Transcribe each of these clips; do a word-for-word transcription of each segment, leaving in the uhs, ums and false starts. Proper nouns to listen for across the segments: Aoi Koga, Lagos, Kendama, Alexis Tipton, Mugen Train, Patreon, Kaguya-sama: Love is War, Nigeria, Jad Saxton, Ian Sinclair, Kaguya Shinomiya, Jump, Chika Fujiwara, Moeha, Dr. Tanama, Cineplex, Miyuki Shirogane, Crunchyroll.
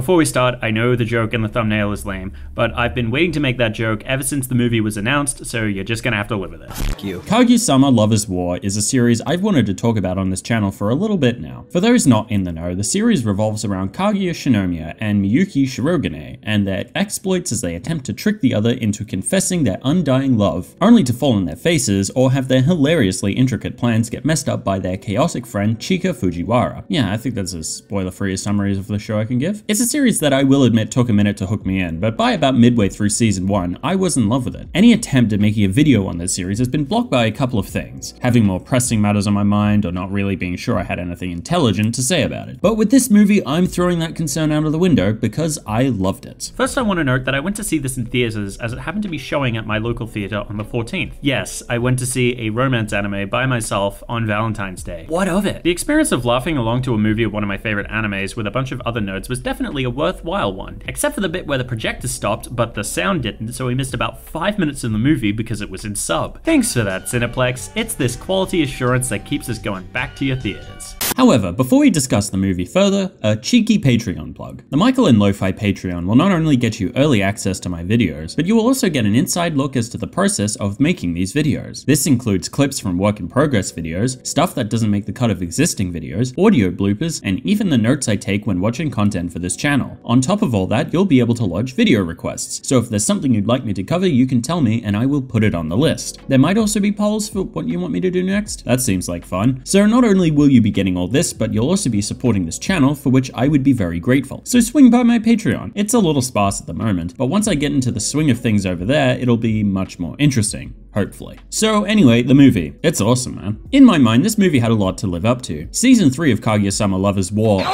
Before we start, I know the joke in the thumbnail is lame, but I've been waiting to make that joke ever since the movie was announced, so you're just gonna have to live with it. Thank you. Kaguya-sama: Love is War is a series I've wanted to talk about on this channel for a little bit now. For those not in the know, the series revolves around Kaguya Shinomiya and Miyuki Shirogane and their exploits as they attempt to trick the other into confessing their undying love, only to fall on their faces or have their hilariously intricate plans get messed up by their chaotic friend Chika Fujiwara. Yeah, I think that's as spoiler-free a summary of the show I can give. It's a series that I will admit took a minute to hook me in, but by about midway through season one, I was in love with it. Any attempt at making a video on this series has been blocked by a couple of things, having more pressing matters on my mind or not really being sure I had anything intelligent to say about it. But with this movie, I'm throwing that concern out of the window because I loved it. First, I want to note that I went to see this in theaters as it happened to be showing at my local theater on the fourteenth. Yes, I went to see a romance anime by myself on Valentine's Day. What of it? The experience of laughing along to a movie of one of my favorite animes with a bunch of other nerds was definitely a worthwhile one, except for the bit where the projector stopped but the sound didn't, so we missed about five minutes in the movie because it was in sub. Thanks for that, Cineplex. It's this quality assurance that keeps us going back to your theaters. However, before we discuss the movie further, a cheeky Patreon plug. The Michael and Lo-Fi Patreon will not only get you early access to my videos, but you will also get an inside look as to the process of making these videos. This includes clips from work in progress videos, stuff that doesn't make the cut of existing videos, audio bloopers, and even the notes I take when watching content for this channel. On top of all that, you'll be able to lodge video requests, so if there's something you'd like me to cover, you can tell me and I will put it on the list. There might also be polls for what you want me to do next. That seems like fun. So not only will you be getting all this, but you'll also be supporting this channel, for which I would be very grateful. So swing by my Patreon. It's a little sparse at the moment, but once I get into the swing of things over there, it'll be much more interesting. Hopefully. So anyway, the movie. It's awesome, man. In my mind, this movie had a lot to live up to. Season three of Kaguya-sama: Love is War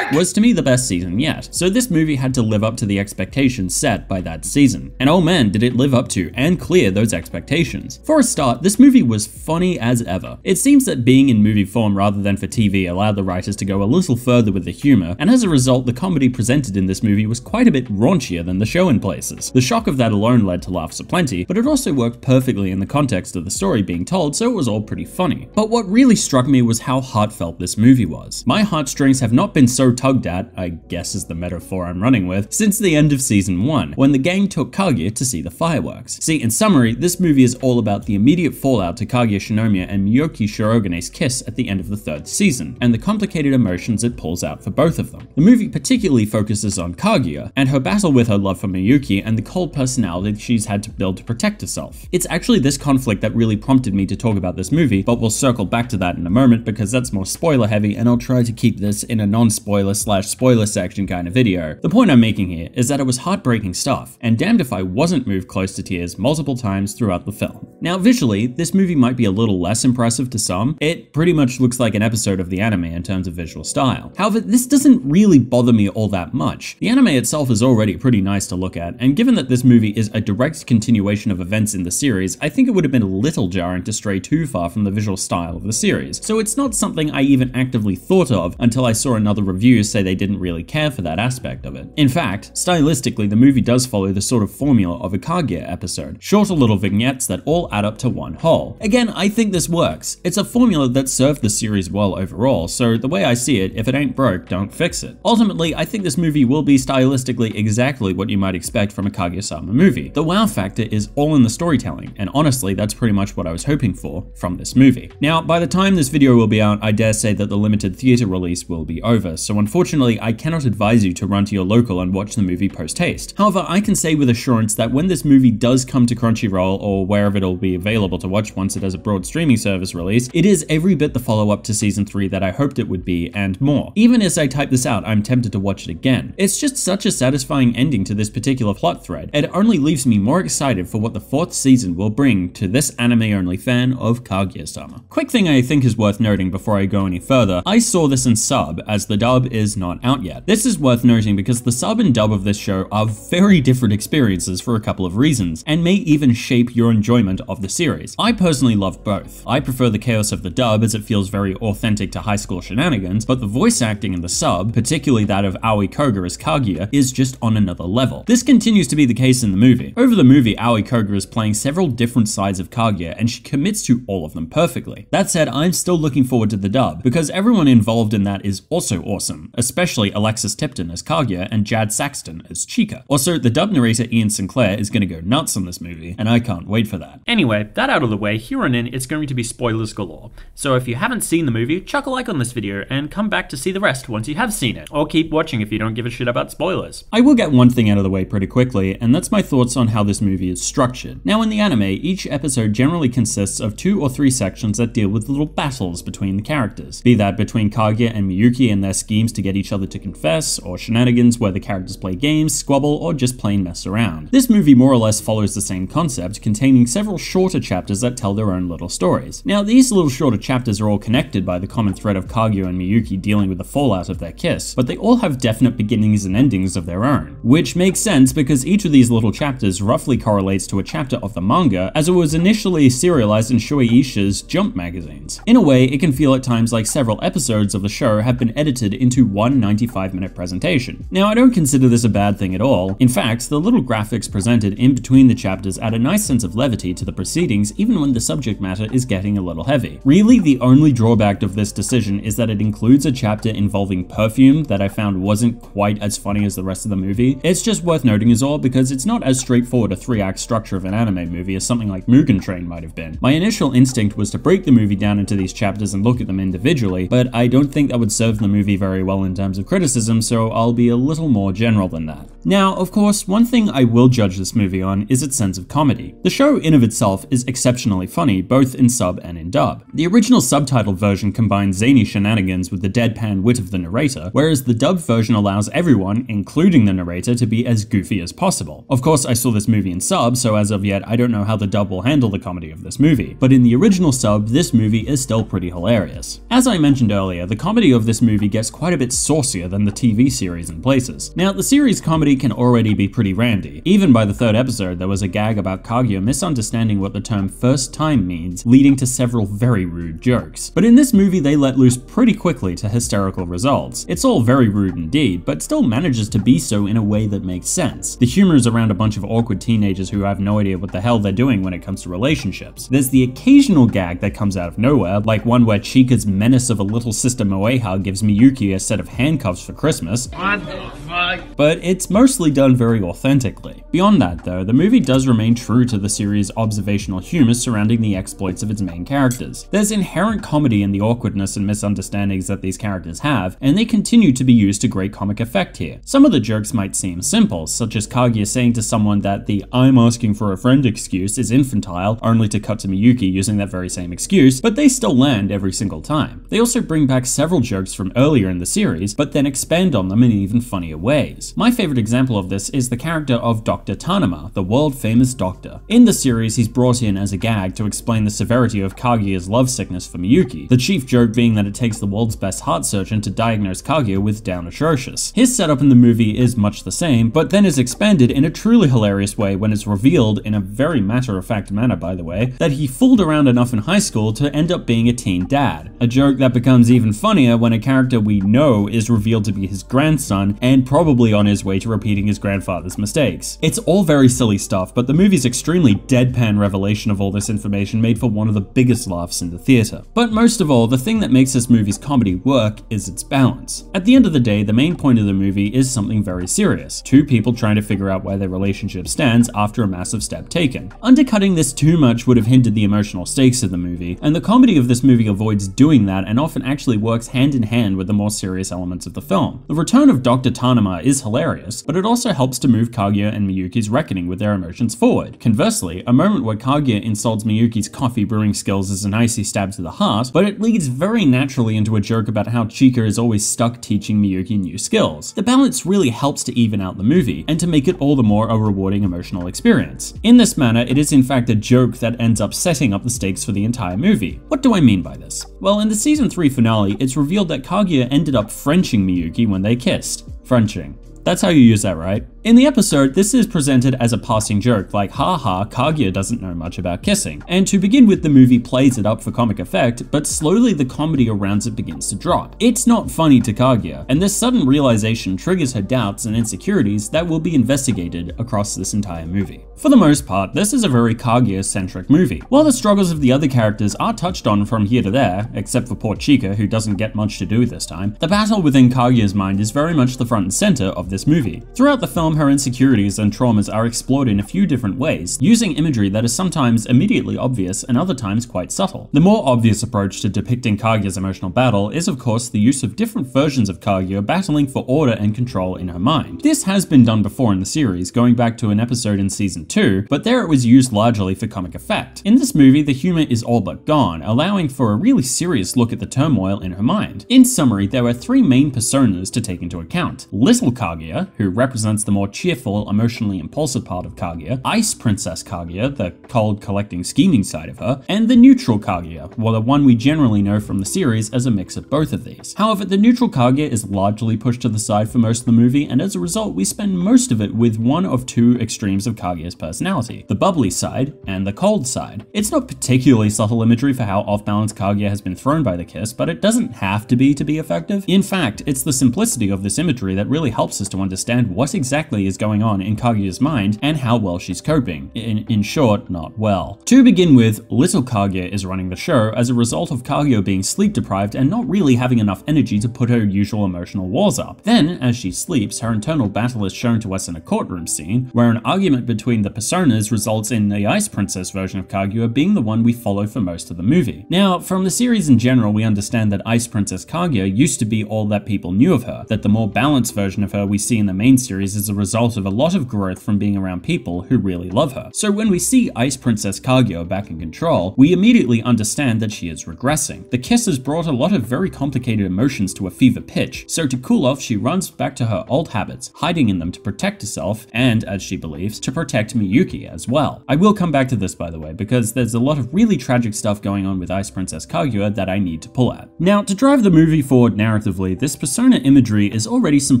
was to me the best season yet, so this movie had to live up to the expectations set by that season. And oh man, did it live up to and clear those expectations. For a start, this movie was funny as ever. It seems that being in movie form rather than for T V allowed the writers to go a little further with the humor, and as a result, the comedy presented in this movie was quite a bit raunchier than the show in places. The shock of that alone led to laughs aplenty, but it also worked perfectly in the context of the story being told, so it was all pretty funny. But what really struck me was how heartfelt this movie was. My heartstrings have not been so tugged at, I guess is the metaphor I'm running with, since the end of season one, when the gang took Kaguya to see the fireworks. See, in summary, this movie is all about the immediate fallout to Kaguya Shinomiya and Miyuki Shirogane's kiss at the end of the third season, and the complicated emotions it pulls out for both of them. The movie particularly focuses on Kaguya, and her battle with her love for Miyuki, and the cold personality she's had to build to protect herself. It's actually this conflict that really prompted me to talk about this movie, but we'll circle back to that in a moment because that's more spoiler heavy, and I'll try to keep this in a non-spoiler spoiler slash spoiler section kind of video. The point I'm making here is that it was heartbreaking stuff, and damned if I wasn't moved close to tears multiple times throughout the film. Now visually, this movie might be a little less impressive to some. It pretty much looks like an episode of the anime in terms of visual style. However, this doesn't really bother me all that much. The anime itself is already pretty nice to look at, and given that this movie is a direct continuation of events in the series, I think it would have been a little jarring to stray too far from the visual style of the series. So it's not something I even actively thought of until I saw another review Reviews say they didn't really care for that aspect of it. In fact, stylistically, the movie does follow the sort of formula of a Kaguya episode, shorter little vignettes that all add up to one whole. Again, I think this works. It's a formula that served the series well overall, so the way I see it, if it ain't broke, don't fix it. Ultimately, I think this movie will be stylistically exactly what you might expect from a Kaguya-sama movie. The wow factor is all in the storytelling, and honestly, that's pretty much what I was hoping for from this movie. Now, by the time this video will be out, I dare say that the limited theater release will be over, so unfortunately, I cannot advise you to run to your local and watch the movie post-haste. However, I can say with assurance that when this movie does come to Crunchyroll or wherever it'll be available to watch once it has a broad streaming service release, it is every bit the follow-up to season three that I hoped it would be and more. Even as I type this out, I'm tempted to watch it again. It's just such a satisfying ending to this particular plot thread. It only leaves me more excited for what the fourth season will bring to this anime-only fan of Kaguya-sama. Quick thing I think is worth noting before I go any further, I saw this in sub as the dub is not out yet. This is worth noting because the sub and dub of this show are very different experiences for a couple of reasons, and may even shape your enjoyment of the series. I personally love both. I prefer the chaos of the dub as it feels very authentic to high school shenanigans, but the voice acting in the sub, particularly that of Aoi Koga as Kaguya, is just on another level. This continues to be the case in the movie. Over the movie, Aoi Koga is playing several different sides of Kaguya, and she commits to all of them perfectly. That said, I'm still looking forward to the dub, because everyone involved in that is also awesome. awesome, especially Alexis Tipton as Kaguya and Jad Saxton as Chika. Also, the dub narrator Ian Sinclair is gonna go nuts on this movie, and I can't wait for that. Anyway, that out of the way, here on in, it's going to be spoilers galore. So if you haven't seen the movie, chuck a like on this video and come back to see the rest once you have seen it, or keep watching if you don't give a shit about spoilers. I will get one thing out of the way pretty quickly, and that's my thoughts on how this movie is structured. Now in the anime, each episode generally consists of two or three sections that deal with little battles between the characters, be that between Kaguya and Miyuki and their schemes to get each other to confess, or shenanigans where the characters play games, squabble, or just plain mess around. This movie more or less follows the same concept, containing several shorter chapters that tell their own little stories. Now these little shorter chapters are all connected by the common thread of Kaguya and Miyuki dealing with the fallout of their kiss, but they all have definite beginnings and endings of their own, which makes sense because each of these little chapters roughly correlates to a chapter of the manga, as it was initially serialized in Shueisha's Jump magazines. In a way, it can feel at times like several episodes of the show have been edited into one ninety-five minute presentation. Now I don't consider this a bad thing at all. In fact, the little graphics presented in between the chapters add a nice sense of levity to the proceedings even when the subject matter is getting a little heavy. Really, the only drawback of this decision is that it includes a chapter involving perfume that I found wasn't quite as funny as the rest of the movie. It's just worth noting is all because it's not as straightforward a three-act structure of an anime movie as something like Mugen Train might have been. My initial instinct was to break the movie down into these chapters and look at them individually, but I don't think that would serve the movie very well in terms of criticism, so I'll be a little more general than that. Now, of course, one thing I will judge this movie on is its sense of comedy. The show in of itself is exceptionally funny, both in sub and in dub. The original subtitled version combines zany shenanigans with the deadpan wit of the narrator, whereas the dub version allows everyone, including the narrator, to be as goofy as possible. Of course, I saw this movie in sub, so as of yet, I don't know how the dub will handle the comedy of this movie, but in the original sub, this movie is still pretty hilarious. As I mentioned earlier, the comedy of this movie gets quite a bit saucier than the T V series in places. Now, the series comedy can already be pretty randy. Even by the third episode, there was a gag about Kaguya misunderstanding what the term first time means, leading to several very rude jokes. But in this movie, they let loose pretty quickly to hysterical results. It's all very rude indeed, but still manages to be so in a way that makes sense. The humor is around a bunch of awkward teenagers who have no idea what the hell they're doing when it comes to relationships. There's the occasional gag that comes out of nowhere, like one where Chika's menace of a little sister Moeha gives Miyuki a set of handcuffs for Christmas. What the fuck? But it's mostly done very authentically. Beyond that though, the movie does remain true to the series' observational humor surrounding the exploits of its main characters. There's inherent comedy in the awkwardness and misunderstandings that these characters have, and they continue to be used to great comic effect here. Some of the jokes might seem simple, such as Kaguya saying to someone that the "I'm asking for a friend" excuse is infantile, only to cut to Miyuki using that very same excuse, but they still land every single time. They also bring back several jokes from earlier in the series, but then expand on them in even funnier ways. My favorite example of this is the character of Doctor Tanama, the world-famous doctor. In the series, he's brought in as a gag to explain the severity of Kaguya's love sickness for Miyuki, the chief joke being that it takes the world's best heart surgeon to diagnose Kaguya with Down atrocious. His setup in the movie is much the same, but then is expanded in a truly hilarious way when it's revealed, in a very matter-of-fact manner by the way, that he fooled around enough in high school to end up being a teen dad. A joke that becomes even funnier when a character we know is revealed to be his grandson, and probably on his way to repeating his grandfather's mistakes. It's all very silly stuff, but the movie's extremely deadpan revelation of all this information made for one of the biggest laughs in the theater. But most of all, the thing that makes this movie's comedy work is its balance. At the end of the day, the main point of the movie is something very serious: two people trying to figure out where their relationship stands after a massive step taken. Undercutting this too much would have hindered the emotional stakes of the movie, and the comedy of this movie avoids doing that and often actually works hand in hand with the more serious elements of the film. The return of Doctor Tanama is hilarious, but it also helps to move Kaguya and Miyuki's reckoning with their emotions forward. Conversely, a moment where Kaguya insults Miyuki's coffee brewing skills is an icy stab to the heart, but it leads very naturally into a joke about how Chika is always stuck teaching Miyuki new skills. The balance really helps to even out the movie, and to make it all the more a rewarding emotional experience. In this manner, it is in fact a joke that ends up setting up the stakes for the entire movie. What do I mean by this? Well, in the season three finale, it's revealed that Kaguya ended up Frenching Miyuki when they kissed. Frenching. That's how you use that, right? In the episode, this is presented as a passing joke, like, haha, Kaguya doesn't know much about kissing. And to begin with, the movie plays it up for comic effect, but slowly the comedy around it begins to drop. It's not funny to Kaguya, and this sudden realization triggers her doubts and insecurities that will be investigated across this entire movie. For the most part, this is a very Kaguya-centric movie. While the struggles of the other characters are touched on from here to there, except for poor Chika, who doesn't get much to do this time, the battle within Kaguya's mind is very much the front and center of this movie. Throughout the film, her insecurities and traumas are explored in a few different ways, using imagery that is sometimes immediately obvious and other times quite subtle. The more obvious approach to depicting Kaguya's emotional battle is, of course, the use of different versions of Kaguya battling for order and control in her mind. This has been done before in the series, going back to an episode in season two, but there it was used largely for comic effect. In this movie, the humor is all but gone, allowing for a really serious look at the turmoil in her mind. In summary, there are three main personas to take into account. Little Kaguya, who represents the more cheerful, emotionally impulsive part of Kaguya, Ice Princess Kaguya, the cold, collecting, scheming side of her, and the neutral Kaguya, well, the one we generally know from the series as a mix of both of these. However, the neutral Kaguya is largely pushed to the side for most of the movie, and as a result, we spend most of it with one of two extremes of Kaguya's personality, the bubbly side and the cold side. It's not particularly subtle imagery for how off-balance Kaguya has been thrown by the kiss, but it doesn't have to be to be effective. In fact, it's the simplicity of this imagery that really helps us to understand what exactly is going on in Kaguya's mind and how well she's coping. In, in short, not well. To begin with, little Kaguya is running the show as a result of Kaguya being sleep deprived and not really having enough energy to put her usual emotional walls up. Then, as she sleeps, her internal battle is shown to us in a courtroom scene, where an argument between the personas results in the Ice Princess version of Kaguya being the one we follow for most of the movie. Now, from the series in general, we understand that Ice Princess Kaguya used to be all that people knew of her, that the more balanced version of her we see in the main series is a result of a lot of growth from being around people who really love her. So when we see Ice Princess Kaguya back in control, we immediately understand that she is regressing. The kiss has brought a lot of very complicated emotions to a fever pitch, so to cool off, she runs back to her old habits, hiding in them to protect herself and, as she believes, to protect Miyuki as well. I will come back to this, by the way, because there's a lot of really tragic stuff going on with Ice Princess Kaguya that I need to pull out. Now, to drive the movie forward narratively, this persona imagery is already some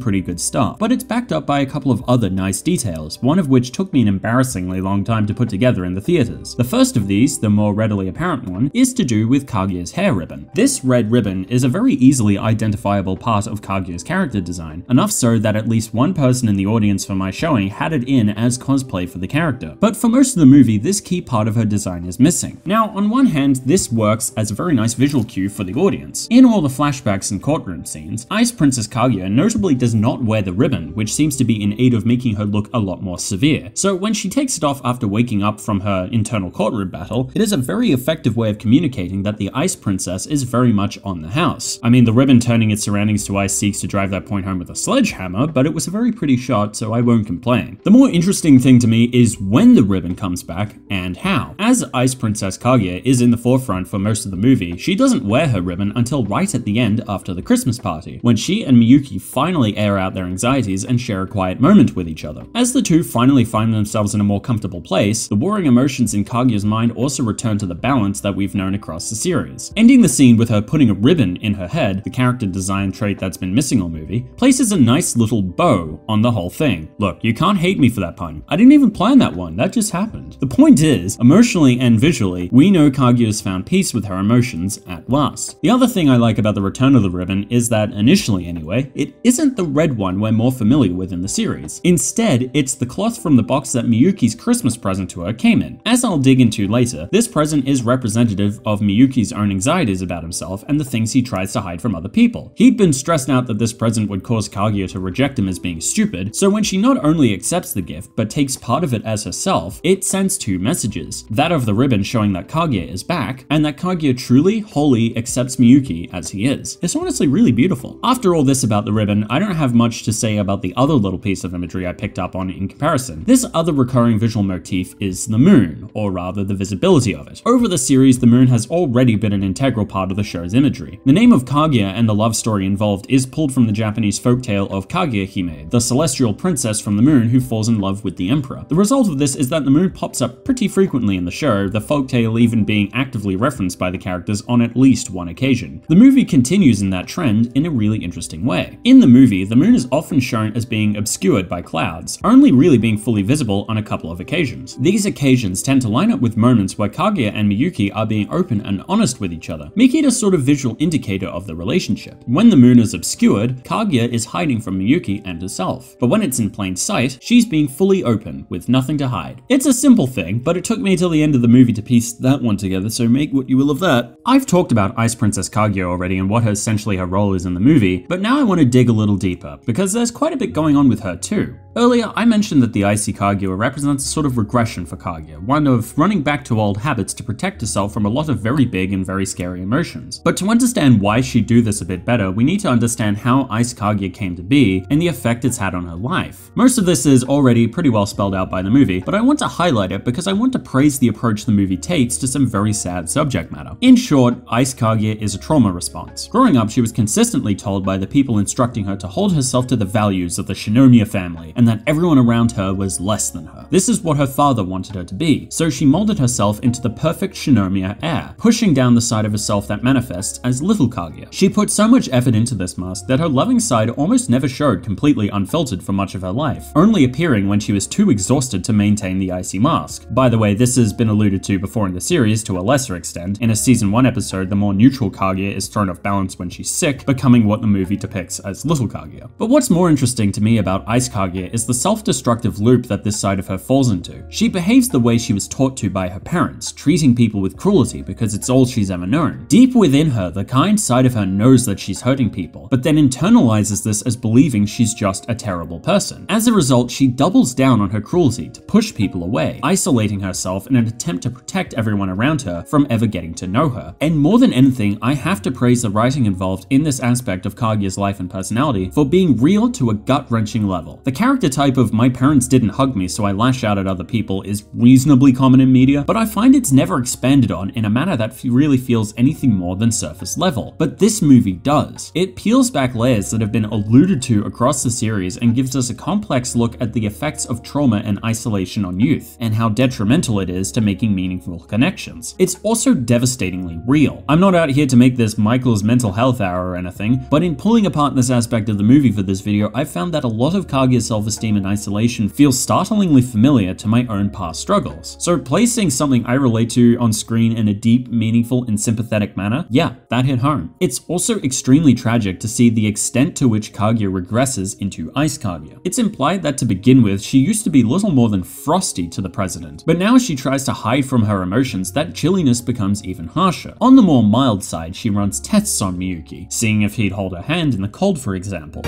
pretty good stuff, but it's backed up by a couple of other nice details, one of which took me an embarrassingly long time to put together in the theaters. The first of these, the more readily apparent one, is to do with Kaguya's hair ribbon. This red ribbon is a very easily identifiable part of Kaguya's character design, enough so that at least one person in the audience for my showing had it in as cosplay for the character. But for most of the movie, this key part of her design is missing. Now, on one hand, this works as a very nice visual cue for the audience. In all the flashbacks and courtroom scenes, Ice Princess Kaguya notably does not wear the ribbon, which seems to be in aid of making her look a lot more severe. So when she takes it off after waking up from her internal courtroom battle, it is a very effective way of communicating that the Ice Princess is very much on the house. I mean, the ribbon turning its surroundings to ice seeks to drive that point home with a sledgehammer, but it was a very pretty shot, so I won't complain. The more interesting thing to me is when the ribbon comes back and how. As Ice Princess Kaguya is in the forefront for most of the movie, she doesn't wear her ribbon until right at the end after the Christmas party, when she and Miyuki finally air out their anxieties and share a quiet moment with each other. As the two finally find themselves in a more comfortable place, the warring emotions in Kaguya's mind also return to the balance that we've known across the series. Ending the scene with her putting a ribbon in her head, the character design trait that's been missing all movie, places a nice little bow on the whole thing. Look, you can't hate me for that pun. I didn't even plan that one, that just happened. The point is, emotionally and visually, we know Kaguya's found peace with her emotions at last. The other thing I like about the return of the ribbon is that, initially anyway, it isn't the red one we're more familiar with in the series. Instead, it's the cloth from the box that Miyuki's Christmas present to her came in. As I'll dig into later, this present is representative of Miyuki's own anxieties about himself and the things he tries to hide from other people. He'd been stressed out that this present would cause Kaguya to reject him as being stupid, so when she not only accepts the gift, but takes part of it as herself, it sends two messages. That of the ribbon showing that Kaguya is back, and that Kaguya truly, wholly accepts Miyuki as he is. It's honestly really beautiful. After all this about the ribbon, I don't have much to say about the other little piece of imagery I picked up on in comparison. This other recurring visual motif is the moon, or rather the visibility of it. Over the series, the moon has already been an integral part of the show's imagery. The name of Kaguya and the love story involved is pulled from the Japanese folktale of Kaguya Hime, the celestial princess from the moon who falls in love with the emperor. The result of this is that the moon pops up pretty frequently in the show, the folktale even being actively referenced by the characters on at least one occasion. The movie continues in that trend in a really interesting way. In the movie, the moon is often often shown as being obscured by clouds, only really being fully visible on a couple of occasions. These occasions tend to line up with moments where Kaguya and Miyuki are being open and honest with each other, making it a sort of visual indicator of the relationship. When the moon is obscured, Kaguya is hiding from Miyuki and herself, but when it's in plain sight, she's being fully open, with nothing to hide. It's a simple thing, but it took me till the end of the movie to piece that one together, so make what you will of that. I've talked about Ice Princess Kaguya already and what her, essentially her role is in the movie, but now I want to dig a little deeper, because there's quite a bit going on with her too. Earlier, I mentioned that the icy Kaguya represents a sort of regression for Kaguya, one of running back to old habits to protect herself from a lot of very big and very scary emotions. But to understand why she'd do this a bit better, we need to understand how Ice Kaguya came to be and the effect it's had on her life. Most of this is already pretty well spelled out by the movie, but I want to highlight it because I want to praise the approach the movie takes to some very sad subject matter. In short, Ice Kaguya is a trauma response. Growing up, she was consistently told by the people instructing her to hold herself to the values of the Shinomiya family, and that everyone around her was less than her. This is what her father wanted her to be, so she molded herself into the perfect Shinomiya heir, pushing down the side of herself that manifests as Little Kaguya. She put so much effort into this mask that her loving side almost never showed completely unfiltered for much of her life, only appearing when she was too exhausted to maintain the icy mask. By the way, this has been alluded to before in the series to a lesser extent. In a season one episode, the more neutral Kaguya is thrown off balance when she's sick, becoming what the movie depicts as Little Kaguya. But what's more interesting to me about Ice Kaguya is the self-destructive loop that this side of her falls into. She behaves the way she was taught to by her parents, treating people with cruelty because it's all she's ever known. Deep within her, the kind side of her knows that she's hurting people, but then internalizes this as believing she's just a terrible person. As a result, she doubles down on her cruelty to push people away, isolating herself in an attempt to protect everyone around her from ever getting to know her. And more than anything, I have to praise the writing involved in this aspect of Kaguya's life and personality for being real to a gut-wrenching level. The character The type of "my parents didn't hug me so I lash out at other people" is reasonably common in media, but I find it's never expanded on in a manner that really feels anything more than surface level. But this movie does. It peels back layers that have been alluded to across the series and gives us a complex look at the effects of trauma and isolation on youth, and how detrimental it is to making meaningful connections. It's also devastatingly real. I'm not out here to make this Michael's mental health hour or anything, but in pulling apart this aspect of the movie for this video, I found that a lot of Kaguya's self-esteem and isolation feels startlingly familiar to my own past struggles. So placing something I relate to on screen in a deep, meaningful, and sympathetic manner, yeah, that hit home. It's also extremely tragic to see the extent to which Kaguya regresses into Ice Kaguya. It's implied that to begin with, she used to be little more than frosty to the president, but now as she tries to hide from her emotions, that chilliness becomes even harsher. On the more mild side, she runs tests on Miyuki, seeing if he'd hold her hand in the cold, for example.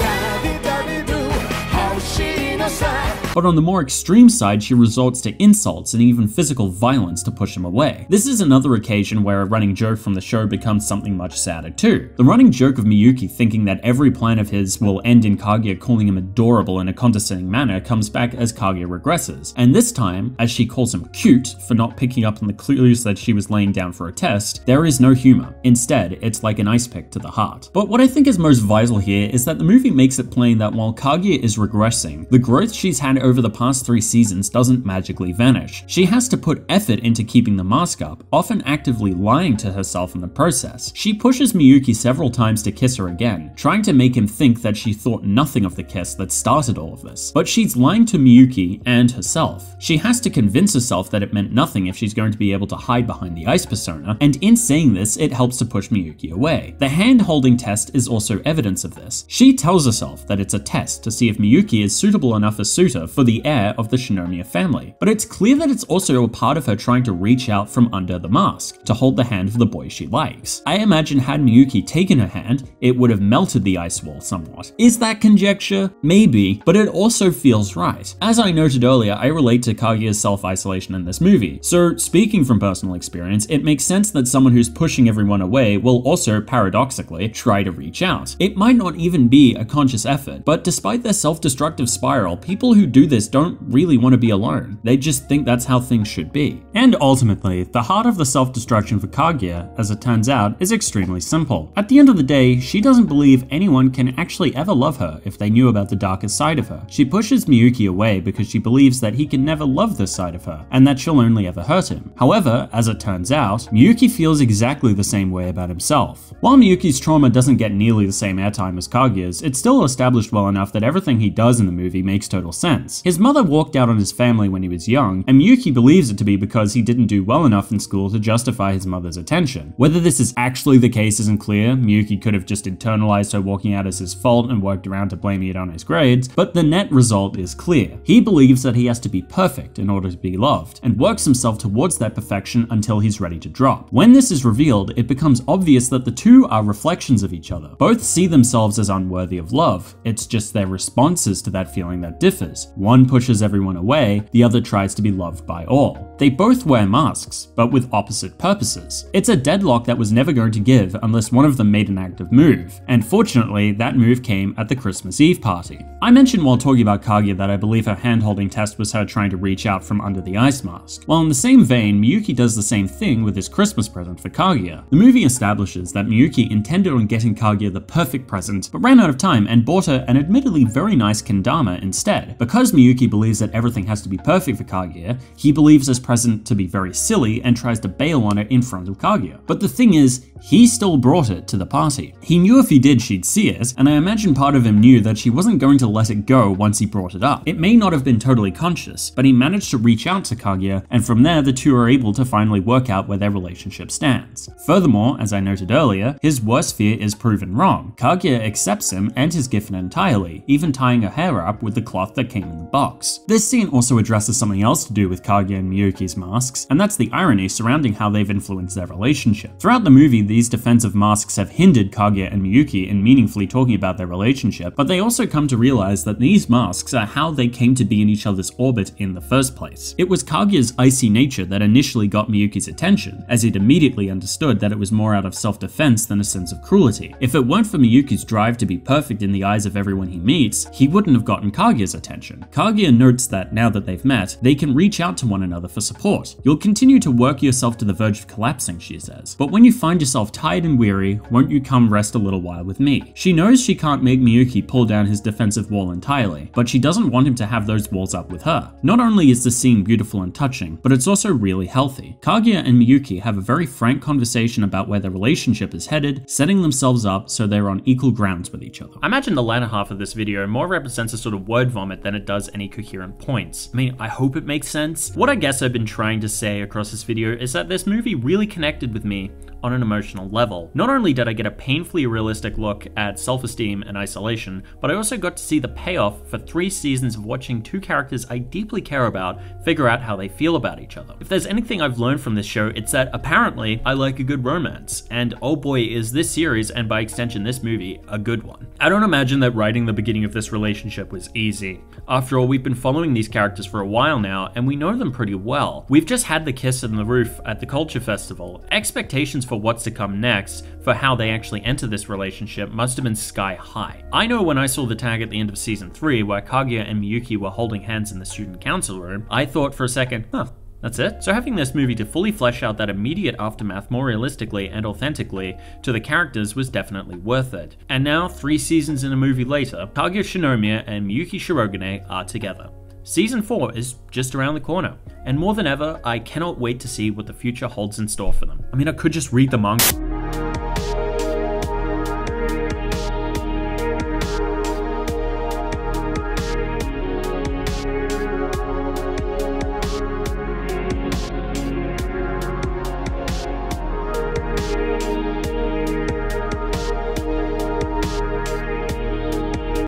But on the more extreme side, she resorts to insults and even physical violence to push him away. This is another occasion where a running joke from the show becomes something much sadder too. The running joke of Miyuki thinking that every plan of his will end in Kaguya calling him adorable in a condescending manner comes back as Kaguya regresses, and this time, as she calls him cute for not picking up on the clues that she was laying down for a test, there is no humor. Instead, it's like an ice pick to the heart. But what I think is most vital here is that the movie makes it plain that while Kaguya is regressing, the growth she's had over the past three seasons doesn't magically vanish. She has to put effort into keeping the mask up, often actively lying to herself in the process. She pushes Miyuki several times to kiss her again, trying to make him think that she thought nothing of the kiss that started all of this. But she's lying to Miyuki and herself. She has to convince herself that it meant nothing if she's going to be able to hide behind the ice persona, and in saying this, it helps to push Miyuki away. The hand-holding test is also evidence of this. She tells herself that it's a test to see if Miyuki is suitable enough a suitor for the heir of the Shinomiya family, but it's clear that it's also a part of her trying to reach out from under the mask to hold the hand of the boy she likes. I imagine had Miyuki taken her hand, it would have melted the ice wall somewhat. Is that conjecture? Maybe, but it also feels right. As I noted earlier, I relate to Kaguya's self-isolation in this movie, so speaking from personal experience, it makes sense that someone who's pushing everyone away will also, paradoxically, try to reach out. It might not even be a conscious effort, but despite their self-destructive spiral, people who do do this don't really want to be alone. They just think that's how things should be. And ultimately, the heart of the self-destruction for Kaguya, as it turns out, is extremely simple. At the end of the day, she doesn't believe anyone can actually ever love her if they knew about the darker side of her. She pushes Miyuki away because she believes that he can never love this side of her, and that she'll only ever hurt him. However, as it turns out, Miyuki feels exactly the same way about himself. While Miyuki's trauma doesn't get nearly the same airtime as Kaguya's, it's still established well enough that everything he does in the movie makes total sense. His mother walked out on his family when he was young, and Miyuki believes it to be because he didn't do well enough in school to justify his mother's attention. Whether this is actually the case isn't clear. Miyuki could have just internalized her walking out as his fault and worked around to blaming it on his grades, but the net result is clear. He believes that he has to be perfect in order to be loved, and works himself towards that perfection until he's ready to drop. When this is revealed, it becomes obvious that the two are reflections of each other. Both see themselves as unworthy of love, it's just their responses to that feeling that differs. One pushes everyone away, the other tries to be loved by all. They both wear masks, but with opposite purposes. It's a deadlock that was never going to give unless one of them made an active move, and fortunately, that move came at the Christmas Eve party. I mentioned while talking about Kaguya that I believe her hand-holding test was her trying to reach out from under the ice mask. While in the same vein, Miyuki does the same thing with his Christmas present for Kaguya. The movie establishes that Miyuki intended on getting Kaguya the perfect present, but ran out of time and bought her an admittedly very nice kendama instead. Because Miyuki believes that everything has to be perfect for Kaguya, he believes this present to be very silly and tries to bail on it in front of Kaguya. But the thing is, he still brought it to the party. He knew if he did she'd see it, and I imagine part of him knew that she wasn't going to let it go once he brought it up. It may not have been totally conscious, but he managed to reach out to Kaguya, and from there the two are able to finally work out where their relationship stands. Furthermore, as I noted earlier, his worst fear is proven wrong. Kaguya accepts him and his gift entirely, even tying her hair up with the cloth that came in the box. This scene also addresses something else to do with Kaguya and Miyuki's masks, and that's the irony surrounding how they've influenced their relationship. Throughout the movie, these defensive masks have hindered Kaguya and Miyuki in meaningfully talking about their relationship, but they also come to realize that these masks are how they came to be in each other's orbit in the first place. It was Kaguya's icy nature that initially got Miyuki's attention, as he'd immediately understood that it was more out of self-defense than a sense of cruelty. If it weren't for Miyuki's drive to be perfect in the eyes of everyone he meets, he wouldn't have gotten Kaguya's attention. Kaguya notes that now that they've met, they can reach out to one another for support. You'll continue to work yourself to the verge of collapsing, she says, but when you find yourself tired and weary, won't you come rest a little while with me? She knows she can't make Miyuki pull down his defensive wall entirely, but she doesn't want him to have those walls up with her. Not only is the scene beautiful and touching, but it's also really healthy. Kaguya and Miyuki have a very frank conversation about where their relationship is headed, setting themselves up so they're on equal grounds with each other. I imagine the latter half of this video more represents a sort of word vomit than it does any coherent points. I mean, I hope it makes sense. What I guess I've been trying to say across this video is that this movie really connected with me on an emotional level. Not only did I get a painfully realistic look at self-esteem and isolation, but I also got to see the payoff for three seasons of watching two characters I deeply care about figure out how they feel about each other. If there's anything I've learned from this show, it's that apparently I like a good romance, and oh boy is this series, and by extension this movie, a good one. I don't imagine that writing the beginning of this relationship was easy. After all, we've been following these characters for a while now, and we know them pretty well. We've just had the kiss on the roof at the Culture Festival. Expectations for what's to come next, for how they actually enter this relationship, must have been sky high. I know when I saw the tag at the end of season three, where Kaguya and Miyuki were holding hands in the student council room, I thought for a second, huh, that's it? So having this movie to fully flesh out that immediate aftermath more realistically and authentically to the characters was definitely worth it. And now, three seasons in a movie later, Kaguya Shinomiya and Miyuki Shirogane are together. Season four is just around the corner, and more than ever, I cannot wait to see what the future holds in store for them. I mean, I could just read the manga.